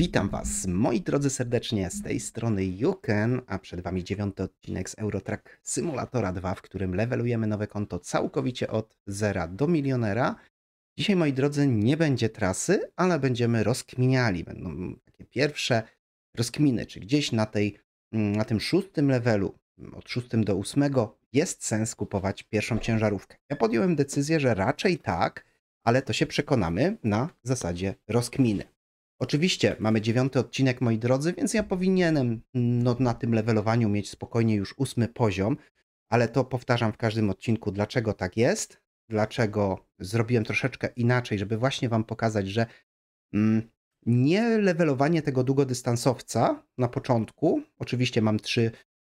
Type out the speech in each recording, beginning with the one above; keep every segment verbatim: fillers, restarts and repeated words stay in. Witam Was, moi drodzy, serdecznie z tej strony YouCan, a przed Wami dziewiąty odcinek z Euro Truck Simulatora dwa, w którym levelujemy nowe konto całkowicie od zera do milionera. Dzisiaj, moi drodzy, nie będzie trasy, ale będziemy rozkminiali, będą takie pierwsze rozkminy, czy gdzieś na, tej, na tym szóstym levelu, od szóstym do ósmego, jest sens kupować pierwszą ciężarówkę. Ja podjąłem decyzję, że raczej tak, ale to się przekonamy na zasadzie rozkminy. Oczywiście mamy dziewiąty odcinek, moi drodzy, więc ja powinienem no, na tym levelowaniu mieć spokojnie już ósmy poziom, ale to powtarzam w każdym odcinku, dlaczego tak jest, dlaczego zrobiłem troszeczkę inaczej, żeby właśnie Wam pokazać, że mm, nie levelowanie tego długodystansowca na początku, oczywiście mam trzy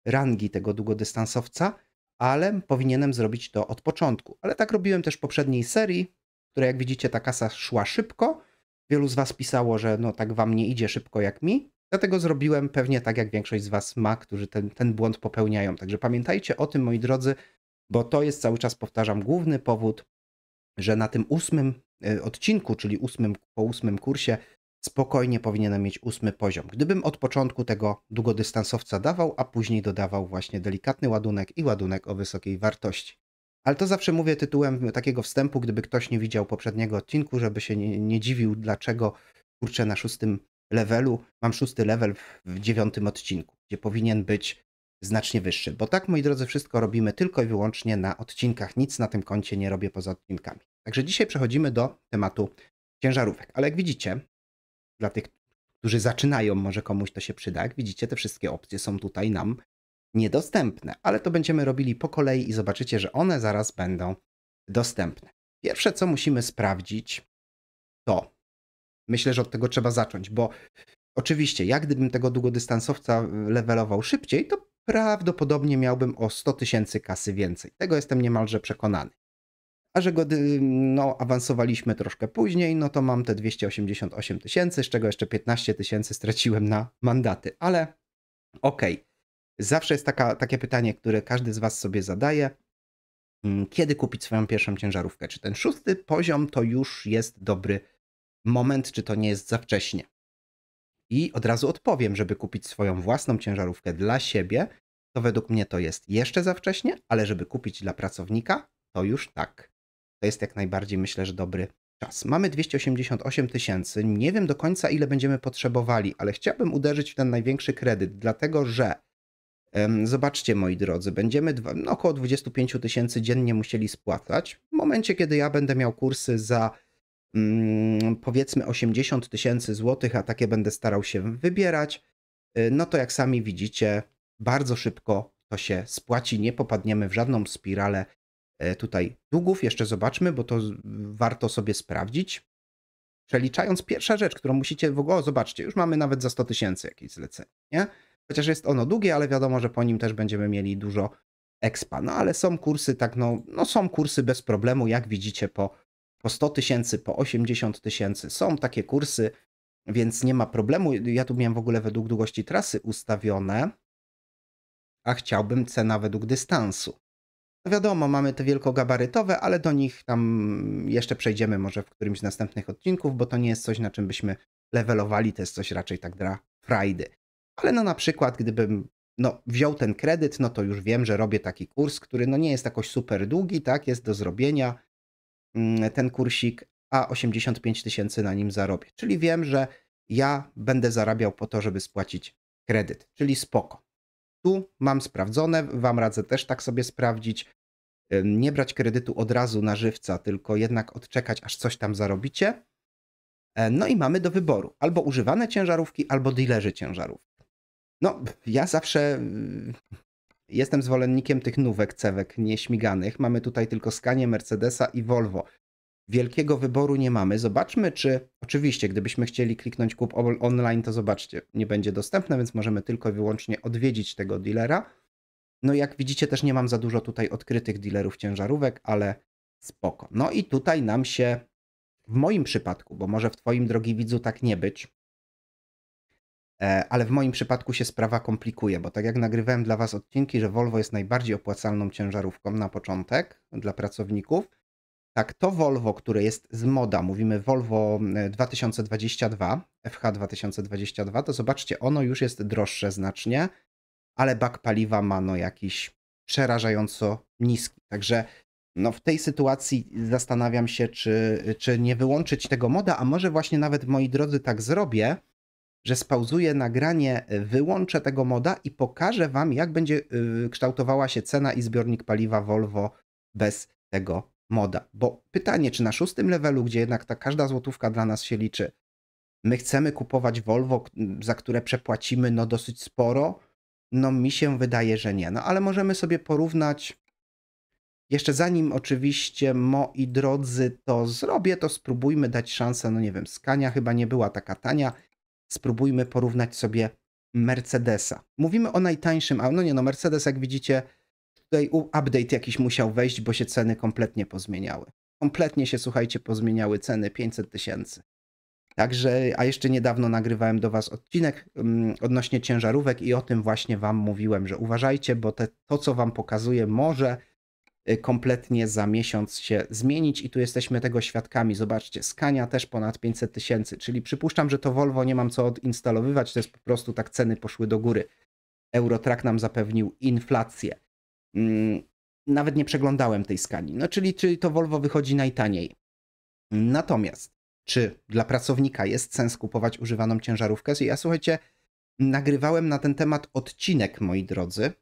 rangi tego długodystansowca, ale powinienem zrobić to od początku. Ale tak robiłem też w poprzedniej serii, która, jak widzicie, ta kasa szła szybko. Wielu z Was pisało, że no tak Wam nie idzie szybko jak mi, dlatego zrobiłem pewnie tak, jak większość z Was ma, którzy ten, ten błąd popełniają. Także pamiętajcie o tym, moi drodzy, bo to jest, cały czas powtarzam, główny powód, że na tym ósmym odcinku, czyli ósmym, po ósmym kursie, spokojnie powinienem mieć ósmy poziom. Gdybym od początku tego długodystansowca dawał, a później dodawał właśnie delikatny ładunek i ładunek o wysokiej wartości. Ale to zawsze mówię tytułem takiego wstępu, gdyby ktoś nie widział poprzedniego odcinku, żeby się nie, nie dziwił, dlaczego, kurczę, na szóstym levelu, mam szósty level w dziewiątym odcinku, gdzie powinien być znacznie wyższy. Bo tak, moi drodzy, wszystko robimy tylko i wyłącznie na odcinkach, nic na tym koncie nie robię poza odcinkami. Także dzisiaj przechodzimy do tematu ciężarówek. Ale jak widzicie, dla tych, którzy zaczynają, może komuś to się przyda, jak widzicie, te wszystkie opcje są tutaj nam niedostępne, ale to będziemy robili po kolei i zobaczycie, że one zaraz będą dostępne. Pierwsze, co musimy sprawdzić, to myślę, że od tego trzeba zacząć, bo oczywiście ja gdybym tego długodystansowca levelował szybciej, to prawdopodobnie miałbym o sto tysięcy kasy więcej. Tego jestem niemalże przekonany. A że go no, awansowaliśmy troszkę później, no to mam te dwieście osiemdziesiąt osiem tysięcy, z czego jeszcze piętnaście tysięcy straciłem na mandaty, ale okej. Okay. Zawsze jest taka, takie pytanie, które każdy z Was sobie zadaje. Kiedy kupić swoją pierwszą ciężarówkę? Czy ten szósty poziom to już jest dobry moment, czy to nie jest za wcześnie? I od razu odpowiem, żeby kupić swoją własną ciężarówkę dla siebie, to według mnie to jest jeszcze za wcześnie, ale żeby kupić dla pracownika, to już tak. To jest jak najbardziej, myślę, że dobry czas. Mamy dwieście osiemdziesiąt osiem tysięcy. Nie wiem do końca, ile będziemy potrzebowali, ale chciałbym uderzyć w ten największy kredyt, dlatego że zobaczcie, moi drodzy, będziemy no, około dwadzieścia pięć tysięcy dziennie musieli spłacać. W momencie, kiedy ja będę miał kursy za mm, powiedzmy osiemdziesiąt tysięcy złotych, a takie będę starał się wybierać, no to jak sami widzicie, bardzo szybko to się spłaci, nie popadniemy w żadną spiralę tutaj długów. Jeszcze zobaczmy, bo to warto sobie sprawdzić. Przeliczając, pierwsza rzecz, którą musicie w ogóle, o, zobaczcie, już mamy nawet za sto tysięcy jakieś zlecenie, nie? Chociaż jest ono długie, ale wiadomo, że po nim też będziemy mieli dużo expa. No ale są kursy, tak no, no są kursy bez problemu, jak widzicie, po, po sto tysięcy, po osiemdziesiąt tysięcy. Są takie kursy, więc nie ma problemu. Ja tu miałem w ogóle według długości trasy ustawione, a chciałbym cena według dystansu. No wiadomo, mamy te wielkogabarytowe, ale do nich tam jeszcze przejdziemy może w którymś z następnych odcinków, bo to nie jest coś, na czym byśmy levelowali, to jest coś raczej tak dla frajdy. Ale no na przykład gdybym no, wziął ten kredyt, no to już wiem, że robię taki kurs, który no nie jest jakoś super długi, tak, jest do zrobienia ten kursik, a osiemdziesiąt pięć tysięcy na nim zarobię. Czyli wiem, że ja będę zarabiał po to, żeby spłacić kredyt, czyli spoko. Tu mam sprawdzone, Wam radzę też tak sobie sprawdzić, nie brać kredytu od razu na żywca, tylko jednak odczekać, aż coś tam zarobicie. No i mamy do wyboru albo używane ciężarówki, albo dealerzy ciężarówki. No, ja zawsze jestem zwolennikiem tych nówek, cewek nieśmiganych. Mamy tutaj tylko Scanię, Mercedesa i Volvo. Wielkiego wyboru nie mamy. Zobaczmy, czy... Oczywiście, gdybyśmy chcieli kliknąć kup online, to zobaczcie, nie będzie dostępne, więc możemy tylko i wyłącznie odwiedzić tego dealera. No jak widzicie, też nie mam za dużo tutaj odkrytych dealerów ciężarówek, ale spoko. No i tutaj nam się, w moim przypadku, bo może w Twoim, drogi widzu, tak nie być, ale w moim przypadku się sprawa komplikuje, bo tak jak nagrywałem dla Was odcinki, że Volvo jest najbardziej opłacalną ciężarówką na początek dla pracowników, Tak, to Volvo, które jest z moda, mówimy Volvo dwa tysiące dwadzieścia dwa, F H dwa tysiące dwadzieścia dwa, to zobaczcie, ono już jest droższe znacznie, ale bak paliwa ma no jakiś przerażająco niski. Także no w tej sytuacji zastanawiam się, czy, czy nie wyłączyć tego moda, a może właśnie nawet, moi drodzy, tak zrobię, że spauzuję nagranie, wyłączę tego moda i pokażę wam, jak będzie kształtowała się cena i zbiornik paliwa Volvo bez tego moda. Bo pytanie, czy na szóstym levelu, gdzie jednak ta każda złotówka dla nas się liczy, my chcemy kupować Volvo, za które przepłacimy no dosyć sporo? No mi się wydaje, że nie. No ale możemy sobie porównać. Jeszcze zanim oczywiście, moi drodzy, to zrobię, to spróbujmy dać szansę, no nie wiem, Scania chyba nie była taka tania. Spróbujmy porównać sobie Mercedesa. Mówimy o najtańszym, a no nie, no Mercedes, jak widzicie, tutaj update jakiś musiał wejść, bo się ceny kompletnie pozmieniały. Kompletnie się, słuchajcie, pozmieniały ceny, pięćset tysięcy. Także, a jeszcze niedawno nagrywałem do was odcinek um, odnośnie ciężarówek i o tym właśnie wam mówiłem, że uważajcie, bo te, to, co wam pokazuję, może kompletnie za miesiąc się zmienić i tu jesteśmy tego świadkami. Zobaczcie, Scania też ponad pięćset tysięcy, czyli przypuszczam, że to Volvo nie mam co odinstalowywać, to jest po prostu tak, ceny poszły do góry. Euro Truck nam zapewnił inflację. Nawet nie przeglądałem tej Scanii, no czyli, czyli to Volvo wychodzi najtaniej. Natomiast czy dla pracownika jest sens kupować używaną ciężarówkę? Ja, słuchajcie, nagrywałem na ten temat odcinek, moi drodzy,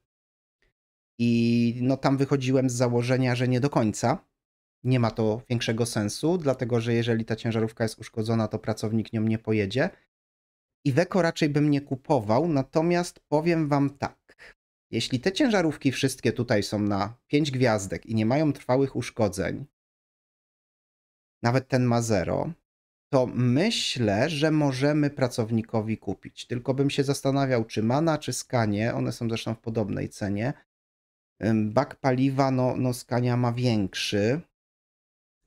i no tam wychodziłem z założenia, że nie do końca. Nie ma to większego sensu, dlatego że jeżeli ta ciężarówka jest uszkodzona, to pracownik nią nie pojedzie. Iveco raczej bym nie kupował, natomiast powiem wam tak. Jeśli te ciężarówki wszystkie tutaj są na pięć gwiazdek i nie mają trwałych uszkodzeń, nawet ten ma zero, to myślę, że możemy pracownikowi kupić. Tylko bym się zastanawiał, czy Mana, czy Scanie, one są zresztą w podobnej cenie. Bak paliwa, no, no Scania ma większy.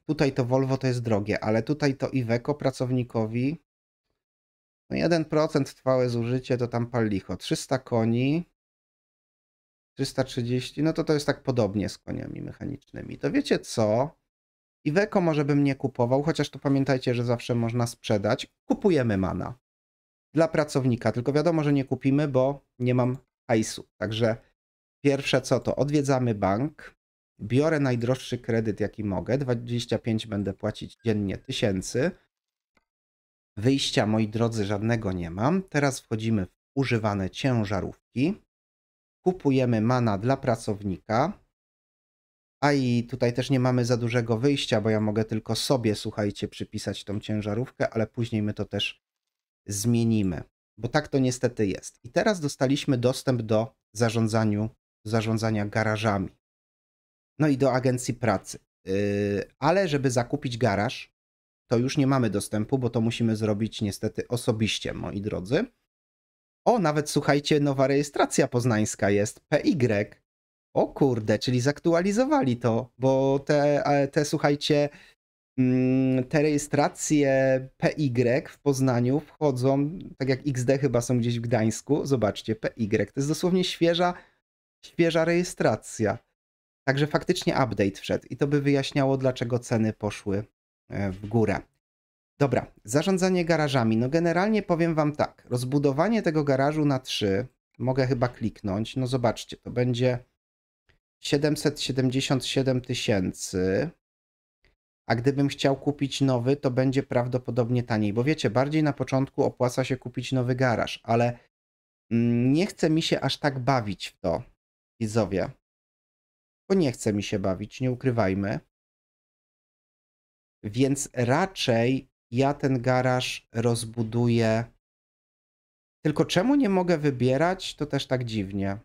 Tutaj to Volvo to jest drogie, ale tutaj to Iveco pracownikowi. No jeden procent trwałe zużycie to tam pal licho. trzysta koni. trzysta trzydzieści, no to to jest tak podobnie z koniami mechanicznymi. To wiecie co? Iveco może bym nie kupował, chociaż to pamiętajcie, że zawsze można sprzedać. Kupujemy Mana. Dla pracownika, tylko wiadomo, że nie kupimy, bo nie mam hajsu. Także pierwsze co to, odwiedzamy bank, biorę najdroższy kredyt jaki mogę, dwadzieścia pięć będę płacić dziennie tysięcy. Wyjścia, moi drodzy, żadnego nie mam. Teraz wchodzimy w używane ciężarówki. Kupujemy Mana dla pracownika. A i tutaj też nie mamy za dużego wyjścia, bo ja mogę tylko sobie, słuchajcie, przypisać tą ciężarówkę, ale później my to też zmienimy. Bo tak to niestety jest. I teraz dostaliśmy dostęp do zarządzaniu zarządzania garażami, no i do agencji pracy, yy, ale żeby zakupić garaż, to już nie mamy dostępu, bo to musimy zrobić niestety osobiście, moi drodzy. O, nawet słuchajcie, nowa rejestracja poznańska jest, P Y, o kurde, czyli zaktualizowali to, bo te, te słuchajcie, te rejestracje P Y w Poznaniu wchodzą, tak jak X D chyba są gdzieś w Gdańsku, zobaczcie, P Y, to jest dosłownie świeża, świeża rejestracja. Także faktycznie update wszedł i to by wyjaśniało, dlaczego ceny poszły w górę. Dobra, zarządzanie garażami, no generalnie powiem wam tak, rozbudowanie tego garażu na trzy, mogę chyba kliknąć, no zobaczcie, to będzie siedemset siedemdziesiąt siedem tysięcy. A gdybym chciał kupić nowy, to będzie prawdopodobnie taniej, bo wiecie, bardziej na początku opłaca się kupić nowy garaż, ale nie chce mi się aż tak bawić w to, widzowie, bo nie chce mi się bawić, nie ukrywajmy, więc raczej ja ten garaż rozbuduję, tylko czemu nie mogę wybierać, to też tak dziwnie.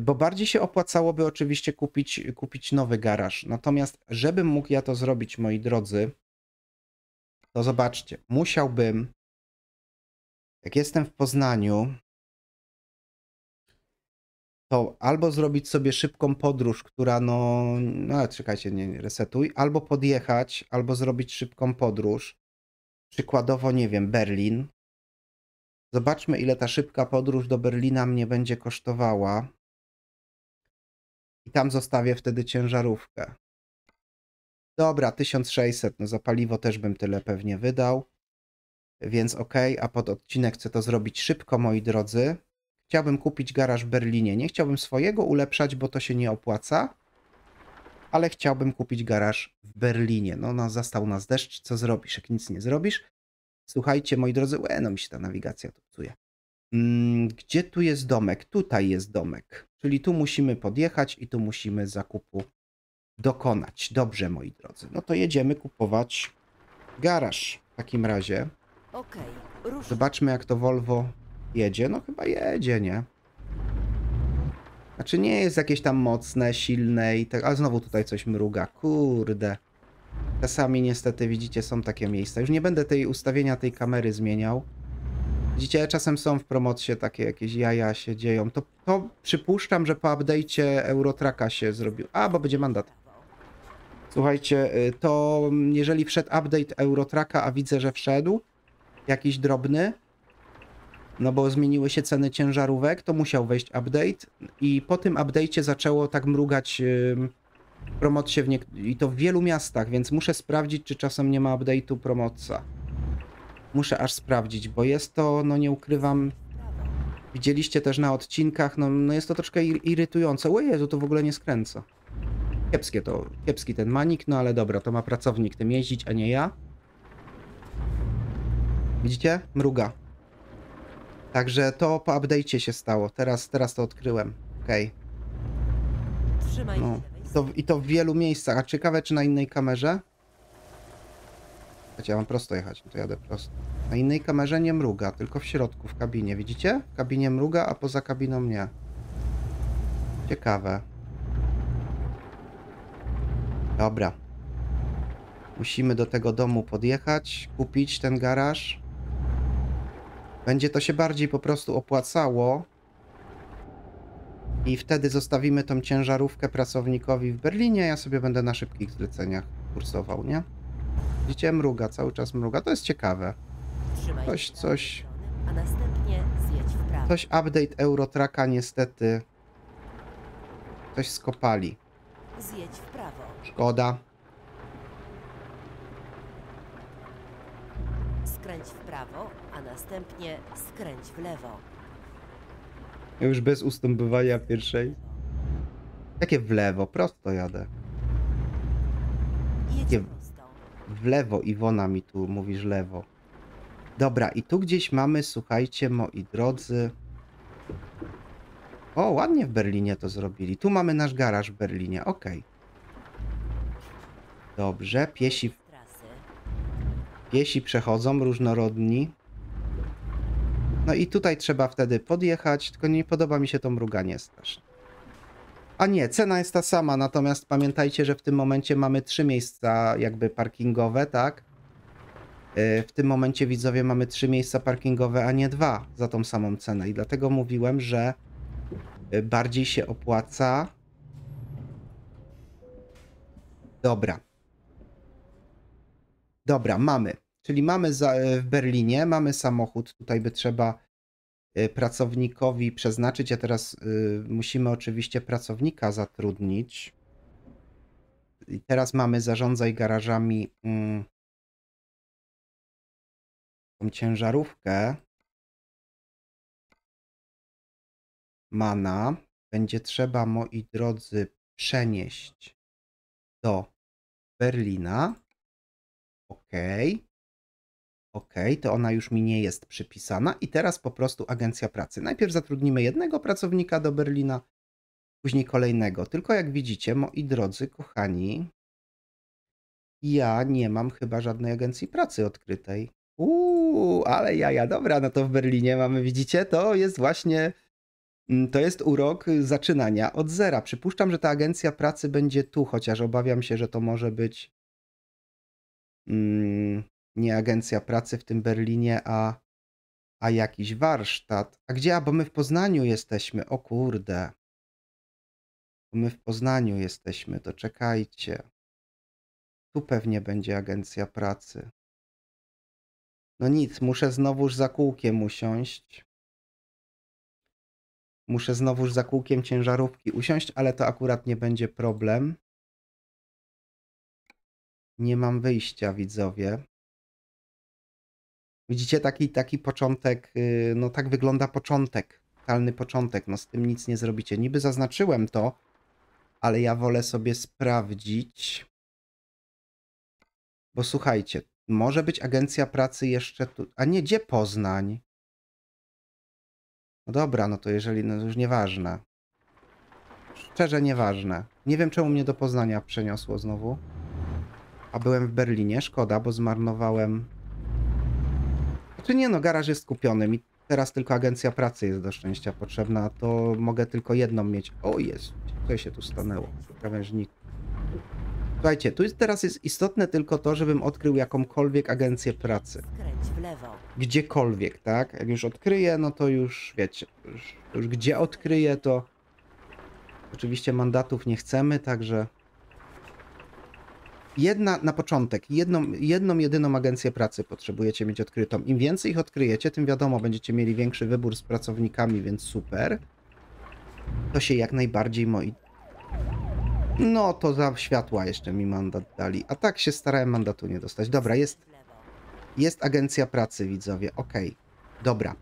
Bo bardziej się opłacałoby oczywiście kupić, kupić nowy garaż. Natomiast żebym mógł ja to zrobić, moi drodzy, to zobaczcie, musiałbym, jak jestem w Poznaniu, to albo zrobić sobie szybką podróż, która no, no czekajcie, nie resetuj, albo podjechać, albo zrobić szybką podróż, przykładowo, nie wiem, Berlin. Zobaczmy, ile ta szybka podróż do Berlina mnie będzie kosztowała. I tam zostawię wtedy ciężarówkę. Dobra, tysiąc sześćset, no za paliwo też bym tyle pewnie wydał, więc ok, a pod odcinek chcę to zrobić szybko, moi drodzy. Chciałbym kupić garaż w Berlinie, nie chciałbym swojego ulepszać, bo to się nie opłaca, ale chciałbym kupić garaż w Berlinie. No, no zastał nas deszcz, co zrobisz, jak nic nie zrobisz? Słuchajcie, moi drodzy, łe, no mi się ta nawigacja tu psuje. Gdzie tu jest domek? Tutaj jest domek, czyli tu musimy podjechać i tu musimy zakupu dokonać. Dobrze, moi drodzy, no to jedziemy kupować garaż w takim razie. Zobaczmy, jak to Volvo jedzie. No chyba jedzie, nie? Znaczy nie jest jakieś tam mocne, silne i tak, ale znowu tutaj coś mruga, kurde. Czasami niestety widzicie, są takie miejsca. Już nie będę tej ustawienia tej kamery zmieniał. Widzicie, czasem są w promocji takie jakieś jaja się dzieją. To, to przypuszczam, że po update'cie Euro Trucka się zrobił. A, bo będzie mandat. Słuchajcie, to jeżeli wszedł update Euro Trucka, a widzę, że wszedł, jakiś drobny, no bo zmieniły się ceny ciężarówek, to musiał wejść update i po tym update'cie zaczęło tak mrugać yy, promocja w nie... i to w wielu miastach, więc muszę sprawdzić, czy czasem nie ma update'u promocja. Muszę aż sprawdzić, bo jest to, no nie ukrywam, widzieliście też na odcinkach, no, no jest to troszkę irytujące. O Jezu, to w ogóle nie skręca. Kiepskie to, kiepski ten manik, no ale dobra, to ma pracownik tym jeździć, a nie ja. Widzicie? Mruga. Także to po update'cie się stało. Teraz, teraz to odkryłem. Okej. Okay. No, to, i to w wielu miejscach. A ciekawe, czy na innej kamerze? Ja mam prosto jechać, to jadę prosto. Na innej kamerze nie mruga, tylko w środku, w kabinie. Widzicie? W kabinie mruga, a poza kabiną nie. Ciekawe. Dobra. Musimy do tego domu podjechać, kupić ten garaż. Będzie to się bardziej po prostu opłacało. I wtedy zostawimy tą ciężarówkę pracownikowi w Berlinie, ja sobie będę na szybkich zleceniach kursował, nie? Widzicie, mruga, cały czas mruga. To jest ciekawe. Coś, coś... Coś update Euro Trucka niestety... Coś skopali. Szkoda. Skręć w prawo, a następnie skręć w lewo. Już bez ustępowania pierwszej. Jakie w lewo? Prosto jadę. Jakie... W lewo, Iwona mi tu mówisz lewo. Dobra, i tu gdzieś mamy, słuchajcie, moi drodzy. O, ładnie w Berlinie to zrobili. Tu mamy nasz garaż w Berlinie, okej. Dobrze, piesi... Piesi przechodzą, różnorodni. No i tutaj trzeba wtedy podjechać, tylko nie podoba mi się to mruganie strasznie. A nie, cena jest ta sama, natomiast pamiętajcie, że w tym momencie mamy trzy miejsca jakby parkingowe, tak? W tym momencie, widzowie, mamy trzy miejsca parkingowe, a nie dwa za tą samą cenę. I dlatego mówiłem, że bardziej się opłaca. Dobra. Dobra, mamy. Czyli mamy za, w Berlinie, mamy samochód, tutaj by trzeba... pracownikowi przeznaczyć, a teraz y, musimy oczywiście pracownika zatrudnić. I teraz mamy zarządzaj garażami y, tą ciężarówkę. Mana. Będzie trzeba, moi drodzy, przenieść do Berlina. Ok. Ok, to ona już mi nie jest przypisana i teraz po prostu agencja pracy. Najpierw zatrudnimy jednego pracownika do Berlina, później kolejnego. Tylko jak widzicie, moi drodzy, kochani, ja nie mam chyba żadnej agencji pracy odkrytej. Uuu, ale jaja, dobra, no to w Berlinie mamy, widzicie, to jest właśnie, to jest urok zaczynania od zera. Przypuszczam, że ta agencja pracy będzie tu, chociaż obawiam się, że to może być... Mm, nie agencja pracy w tym Berlinie, a, a jakiś warsztat. A gdzie? A bo my w Poznaniu jesteśmy. O kurde. My w Poznaniu jesteśmy, to czekajcie. Tu pewnie będzie agencja pracy. No nic, muszę znowuż za kółkiem usiąść. Muszę znowuż za kółkiem ciężarówki usiąść, ale to akurat nie będzie problem. nie mam wyjścia, widzowie. Widzicie, taki, taki początek, no tak wygląda początek, totalny początek, no z tym nic nie zrobicie. Niby zaznaczyłem to, ale ja wolę sobie sprawdzić, bo słuchajcie, może być agencja pracy jeszcze tu, a nie, gdzie Poznań? No dobra, no to jeżeli, no już nieważne. Szczerze nieważne. Nie wiem, czemu mnie do Poznania przeniosło znowu. A byłem w Berlinie, szkoda, bo zmarnowałem... Znaczy nie, no garaż jest kupiony, mi teraz tylko agencja pracy jest do szczęścia potrzebna, a to mogę tylko jedną mieć. O jest, co się tu stanęło? Krawężnik. Słuchajcie, tu jest, teraz jest istotne tylko to, żebym odkrył jakąkolwiek agencję pracy. Gdziekolwiek, tak? Jak już odkryję, no to już wiecie, już, już gdzie odkryję, to oczywiście mandatów nie chcemy, także... Jedna na początek, jedną, jedną jedyną agencję pracy potrzebujecie mieć odkrytą. Im więcej ich odkryjecie, tym wiadomo, będziecie mieli większy wybór z pracownikami, więc super. To się jak najbardziej moi... No to za światła jeszcze mi mandat dali, a tak się starałem mandatu nie dostać. Dobra, jest, jest agencja pracy, widzowie, okej, okay. Dobra,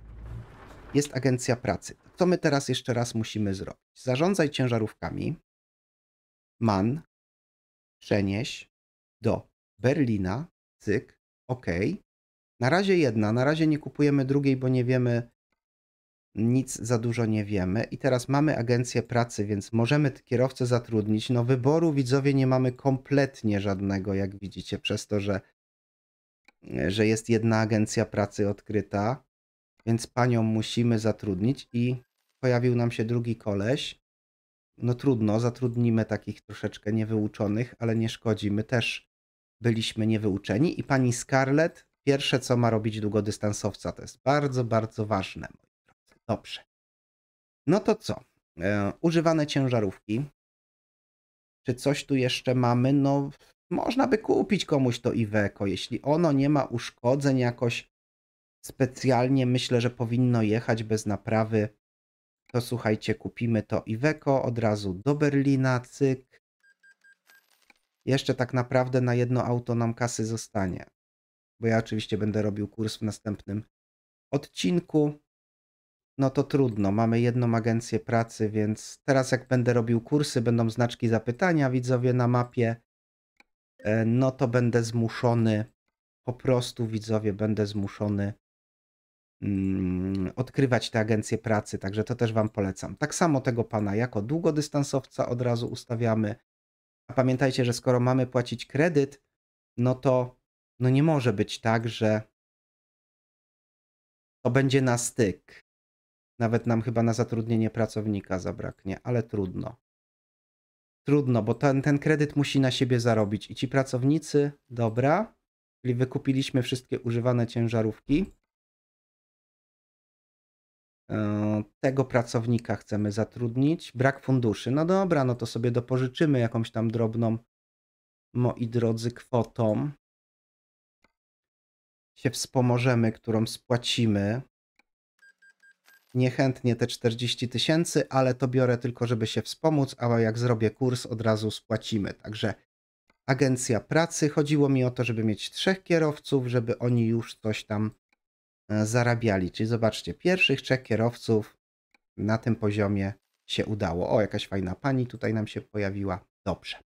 jest agencja pracy. Co my teraz jeszcze raz musimy zrobić? Zarządzaj ciężarówkami, man, przenieś do Berlina, cyk, ok. Na razie jedna, na razie nie kupujemy drugiej, bo nie wiemy, nic za dużo nie wiemy. I teraz mamy agencję pracy, więc możemy kierowcę zatrudnić. No wyboru, widzowie, nie mamy kompletnie żadnego, jak widzicie, przez to, że, że jest jedna agencja pracy odkryta, więc panią musimy zatrudnić i pojawił nam się drugi koleś. No trudno, zatrudnimy takich troszeczkę niewyuczonych, ale nie szkodzi. My też byliśmy niewyuczeni. I pani Scarlett, pierwsze co ma robić długodystansowca, to jest bardzo, bardzo ważne. Dobrze. No to co? E, używane ciężarówki. Czy coś tu jeszcze mamy? No, można by kupić komuś to Iveco. Jeśli ono nie ma uszkodzeń jakoś specjalnie, myślę, że powinno jechać bez naprawy. To słuchajcie, kupimy to Iveco od razu do Berlina, cyk. Jeszcze tak naprawdę na jedno auto nam kasy zostanie. Bo ja oczywiście będę robił kurs w następnym odcinku. No to trudno, mamy jedną agencję pracy, więc teraz jak będę robił kursy, będą znaczki zapytania, widzowie, na mapie. No to będę zmuszony, po prostu widzowie, będę zmuszony mm, odkrywać te agencje pracy, także to też wam polecam. Tak samo tego pana jako długodystansowca od razu ustawiamy. A pamiętajcie, że skoro mamy płacić kredyt, no to no nie może być tak, że to będzie na styk. Nawet nam chyba na zatrudnienie pracownika zabraknie, ale trudno. Trudno, bo ten, ten kredyt musi na siebie zarobić. I ci pracownicy, dobra, czyli wykupiliśmy wszystkie używane ciężarówki. E, tego pracownika chcemy zatrudnić. Brak funduszy, no dobra, no to sobie dopożyczymy jakąś tam drobną, moi drodzy, kwotą. Się wspomożemy, którą spłacimy. Niechętnie te czterdzieści tysięcy, ale to biorę tylko, żeby się wspomóc, a jak zrobię kurs, od razu spłacimy. Także agencja pracy. Chodziło mi o to, żeby mieć trzech kierowców, żeby oni już coś tam zarabiali. Czyli zobaczcie, pierwszych trzech kierowców na tym poziomie się udało. O, jakaś fajna pani tutaj nam się pojawiła. Dobrze.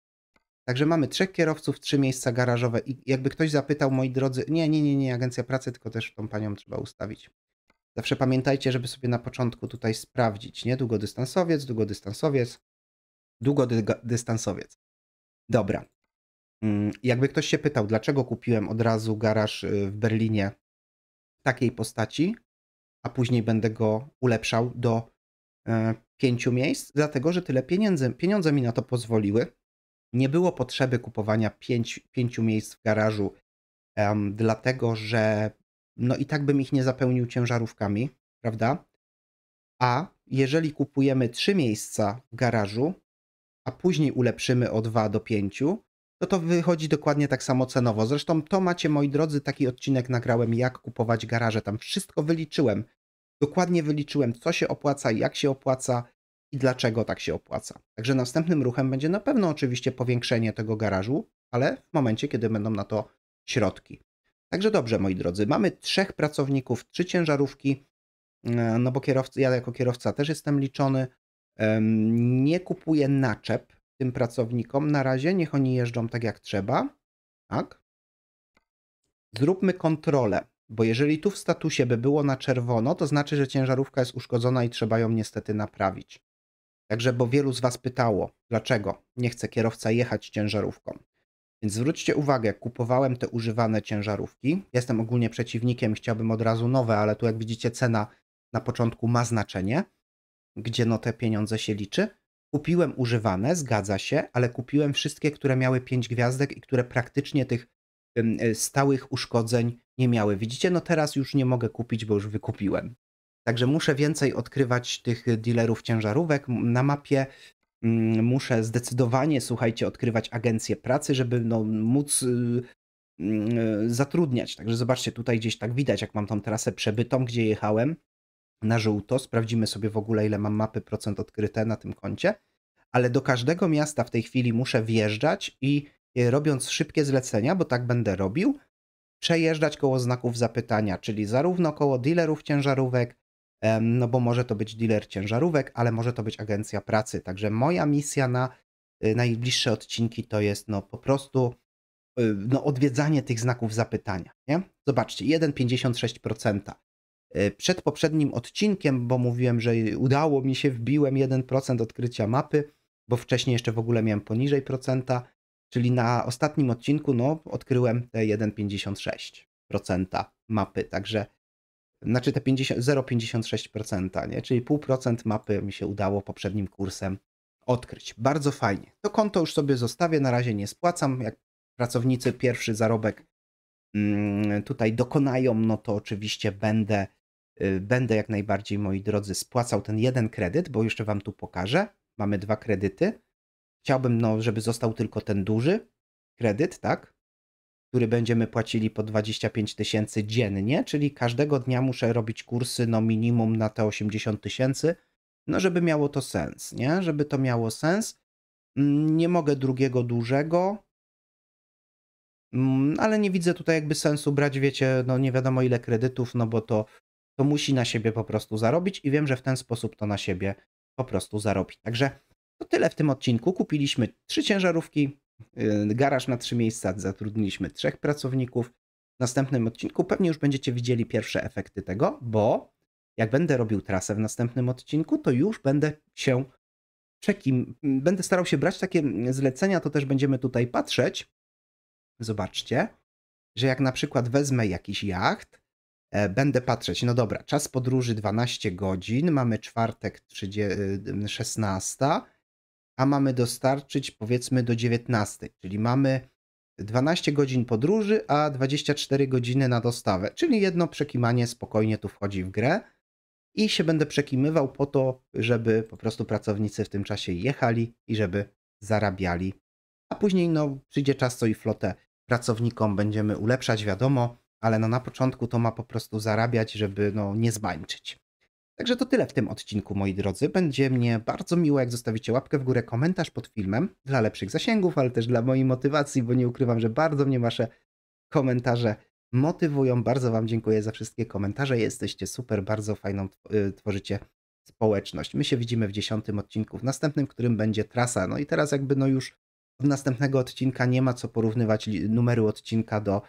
Także mamy trzech kierowców, trzy miejsca garażowe i jakby ktoś zapytał, moi drodzy, nie, nie, nie, nie, agencja pracy, tylko też tą panią trzeba ustawić. Zawsze pamiętajcie, żeby sobie na początku tutaj sprawdzić, nie? Długodystansowiec, długodystansowiec, długodystansowiec. Dobra. Jakby ktoś się pytał, dlaczego kupiłem od razu garaż w Berlinie w takiej postaci, a później będę go ulepszał do pięciu miejsc, dlatego, że tyle pieniędzy, pieniądze mi na to pozwoliły. Nie było potrzeby kupowania pięć, pięciu miejsc w garażu, um, dlatego, że no i tak bym ich nie zapełnił ciężarówkami, prawda? A jeżeli kupujemy trzy miejsca w garażu, a później ulepszymy o dwa do pięciu, to to wychodzi dokładnie tak samo cenowo. Zresztą to macie, moi drodzy, taki odcinek nagrałem, jak kupować garaże. Tam wszystko wyliczyłem. Dokładnie wyliczyłem, co się opłaca, jak się opłaca, i dlaczego tak się opłaca. Także następnym ruchem będzie na pewno oczywiście powiększenie tego garażu, ale w momencie, kiedy będą na to środki. Także dobrze, moi drodzy, mamy trzech pracowników, trzy ciężarówki, no bo kierowcy, ja jako kierowca też jestem liczony. Nie kupuję naczep tym pracownikom na razie, niech oni jeżdżą tak jak trzeba. Tak. Zróbmy kontrolę, bo jeżeli tu w statusie by było na czerwono, to znaczy, że ciężarówka jest uszkodzona i trzeba ją niestety naprawić. Także, bo wielu z Was pytało, dlaczego nie chce kierowca jechać ciężarówką. Więc zwróćcie uwagę, kupowałem te używane ciężarówki. Jestem ogólnie przeciwnikiem, chciałbym od razu nowe, ale tu jak widzicie cena na początku ma znaczenie, gdzie no te pieniądze się liczy. Kupiłem używane, zgadza się, ale kupiłem wszystkie, które miały pięć gwiazdek i które praktycznie tych stałych uszkodzeń nie miały. Widzicie, no teraz już nie mogę kupić, bo już wykupiłem. Także muszę więcej odkrywać tych dealerów ciężarówek na mapie. Muszę zdecydowanie, słuchajcie, odkrywać agencję pracy, żeby no, móc yy, yy, zatrudniać. Także zobaczcie, tutaj gdzieś tak widać, jak mam tą trasę przebytą, gdzie jechałem na żółto. Sprawdzimy sobie w ogóle, ile mam mapy procent odkryte na tym koncie. Ale do każdego miasta w tej chwili muszę wjeżdżać i yy, robiąc szybkie zlecenia, bo tak będę robił, przejeżdżać koło znaków zapytania, czyli zarówno koło dealerów ciężarówek, no bo może to być dealer ciężarówek, ale może to być agencja pracy. Także moja misja na najbliższe odcinki to jest no po prostu no odwiedzanie tych znaków zapytania. Nie? Zobaczcie, jeden przecinek pięćdziesiąt sześć procent. Przed poprzednim odcinkiem, bo mówiłem, że udało mi się, wbiłem jeden procent odkrycia mapy, bo wcześniej jeszcze w ogóle miałem poniżej procenta, czyli na ostatnim odcinku no odkryłem te jeden przecinek pięćdziesiąt sześć procent mapy. Także Znaczy te zero przecinek pięćdziesiąt sześć procent, nie? Czyli zero przecinek pięć procent mapy mi się udało poprzednim kursem odkryć. Bardzo fajnie. To konto już sobie zostawię, na razie nie spłacam. Jak pracownicy pierwszy zarobek mm, tutaj dokonają, no to oczywiście będę, yy, będę jak najbardziej, moi drodzy, spłacał ten jeden kredyt, bo jeszcze Wam tu pokażę. Mamy dwa kredyty. Chciałbym, no, żeby został tylko ten duży kredyt, tak? Który będziemy płacili po dwadzieścia pięć tysięcy dziennie, czyli każdego dnia muszę robić kursy no minimum na te osiemdziesiąt tysięcy, no żeby miało to sens, nie? Żeby to miało sens. Nie mogę drugiego dużego, ale nie widzę tutaj jakby sensu brać, wiecie, no nie wiadomo ile kredytów, no bo to, to musi na siebie po prostu zarobić i wiem, że w ten sposób to na siebie po prostu zarobi. Także to tyle w tym odcinku. Kupiliśmy trzy ciężarówki, garaż na trzy miejsca, zatrudniliśmy trzech pracowników. W następnym odcinku pewnie już będziecie widzieli pierwsze efekty tego, bo jak będę robił trasę w następnym odcinku, to już będę się przekim... Będę starał się brać takie zlecenia, to też będziemy tutaj patrzeć. Zobaczcie, że jak na przykład wezmę jakiś jacht, e, będę patrzeć, no dobra, czas podróży dwanaście godzin, mamy czwartek szesnasta, a mamy dostarczyć powiedzmy do dziewiętnastej, czyli mamy dwanaście godzin podróży, a dwadzieścia cztery godziny na dostawę, czyli jedno przekimanie spokojnie tu wchodzi w grę i się będę przekimywał po to, żeby po prostu pracownicy w tym czasie jechali i żeby zarabiali, a później no przyjdzie czas, co i flotę pracownikom będziemy ulepszać, wiadomo, ale no na początku to ma po prostu zarabiać, żeby no nie zbańczyć. Także to tyle w tym odcinku, moi drodzy. Będzie mnie bardzo miło, jak zostawicie łapkę w górę, komentarz pod filmem dla lepszych zasięgów, ale też dla mojej motywacji, bo nie ukrywam, że bardzo mnie wasze komentarze motywują. Bardzo Wam dziękuję za wszystkie komentarze. Jesteście super, bardzo fajną tworzycie społeczność. My się widzimy w dziesiątym odcinku, w następnym, w którym będzie trasa. No i teraz jakby no już od następnego odcinka nie ma co porównywać numeru odcinka do,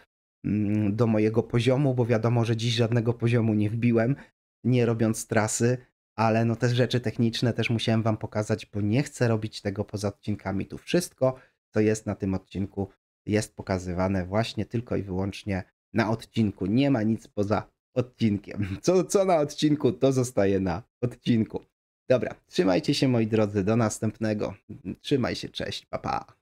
do mojego poziomu, bo wiadomo, że dziś żadnego poziomu nie wbiłem, nie robiąc trasy, ale no te rzeczy techniczne też musiałem Wam pokazać, bo nie chcę robić tego poza odcinkami. Tu wszystko, co jest na tym odcinku, jest pokazywane właśnie tylko i wyłącznie na odcinku. Nie ma nic poza odcinkiem. Co, co na odcinku, to zostaje na odcinku. Dobra, trzymajcie się, moi drodzy, do następnego. Trzymaj się, cześć, pa pa.